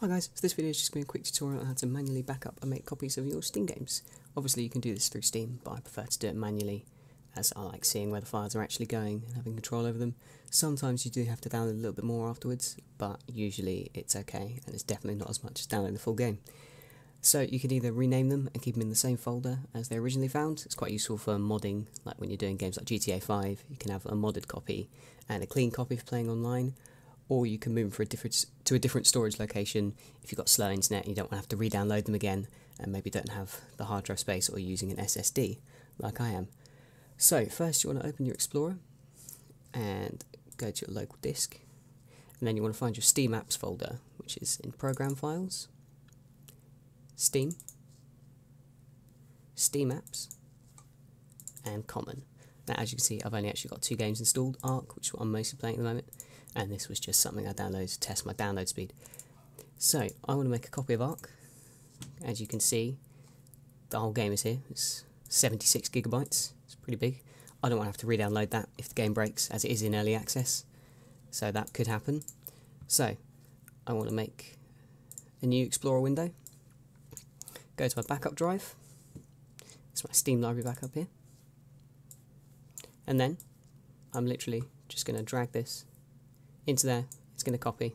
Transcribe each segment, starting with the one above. Hi guys, so this video is just going to be a quick tutorial on how to manually back up and make copies of your Steam games. Obviously you can do this through Steam, but I prefer to do it manually as I like seeing where the files are actually going and having control over them. Sometimes you do have to download a little bit more afterwards, but usually it's okay and it's definitely not as much as downloading the full game. So you can either rename them and keep them in the same folder as they originally found. It's quite useful for modding, like when you're doing games like GTA 5, you can have a modded copy and a clean copy for playing online. Or you can move them to a different storage location if you've got slow internet and you don't want to have to re-download them again and maybe don't have the hard drive space or using an SSD like I am. So first you want to open your Explorer and go to your local disk, and then you want to find your Steamapps folder, which is in Program Files, Steam, Steamapps and Common. Now as you can see I've only actually got two games installed, ARK, which is what I'm mostly playing at the moment, and this was just something I downloaded to test my download speed. So I want to make a copy of ARK. As you can see, the whole game is here. It's 76 gigabytes. It's pretty big. I don't want to have to re-download that if the game breaks, as it is in early access. So that could happen. So I want to make a new Explorer window. Go to my backup drive. It's my Steam library backup here. And then I'm literally just going to drag this into there. It's going to copy,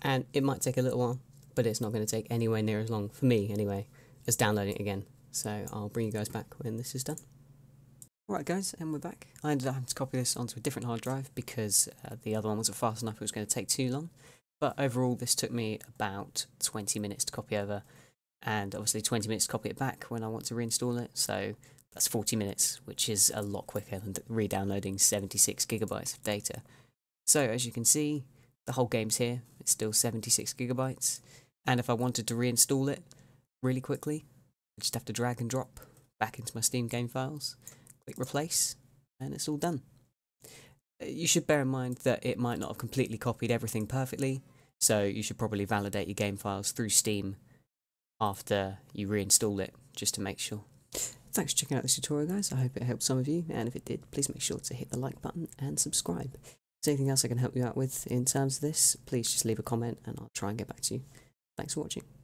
and it might take a little while, but it's not going to take anywhere near as long, for me anyway, as downloading it again. So I'll bring you guys back when this is done. Alright guys, and we're back. I ended up having to copy this onto a different hard drive because the other one wasn't fast enough, it was going to take too long. But overall this took me about 20 minutes to copy over, and obviously 20 minutes to copy it back when I want to reinstall it, so that's 40 minutes, which is a lot quicker than re-downloading 76 gigabytes of data. So as you can see, the whole game's here, it's still 76 gigabytes, and if I wanted to reinstall it really quickly, I just have to drag and drop back into my Steam game files, click replace, and it's all done. You should bear in mind that it might not have completely copied everything perfectly, so you should probably validate your game files through Steam after you reinstall it, just to make sure. Thanks for checking out this tutorial guys, I hope it helped some of you, and if it did, please make sure to hit the like button and subscribe. Anything else I can help you out with in terms of this, please just leave a comment and I'll try and get back to you. Thanks for watching.